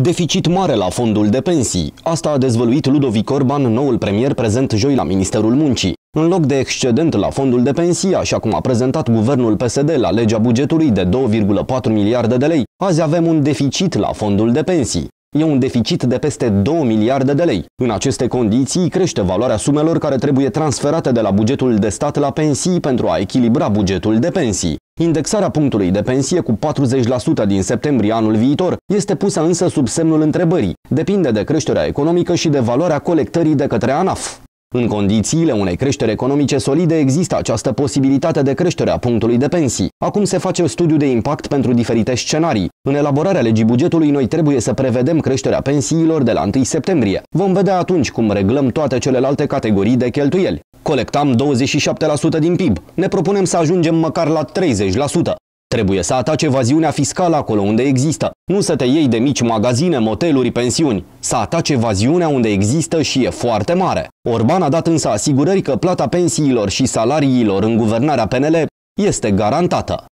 Deficit mare la fondul de pensii. Asta a dezvăluit Ludovic Orban, noul premier prezent joi la Ministerul Muncii. În loc de excedent la fondul de pensii, așa cum a prezentat guvernul PSD la legea bugetului de 2,4 miliarde de lei, azi avem un deficit la fondul de pensii. E un deficit de peste 2 miliarde de lei. În aceste condiții crește valoarea sumelor care trebuie transferate de la bugetul de stat la pensii pentru a echilibra bugetul de pensii. Indexarea punctului de pensie cu 40% din septembrie anul viitor este pusă însă sub semnul întrebării. Depinde de creșterea economică și de valoarea colectării de către ANAF. În condițiile unei creșteri economice solide există această posibilitate de creștere a punctului de pensii. Acum se face studiu de impact pentru diferite scenarii. În elaborarea legii bugetului noi trebuie să prevedem creșterea pensiilor de la 1 septembrie. Vom vedea atunci cum reglăm toate celelalte categorii de cheltuieli. Colectam 27% din PIB. Ne propunem să ajungem măcar la 30%. Trebuie să ataci evaziunea fiscală acolo unde există. Nu să te iei de mici magazine, moteluri, pensiuni. Să ataci evaziunea unde există și e foarte mare. Orban a dat însă asigurări că plata pensiilor și salariilor în guvernarea PNL este garantată.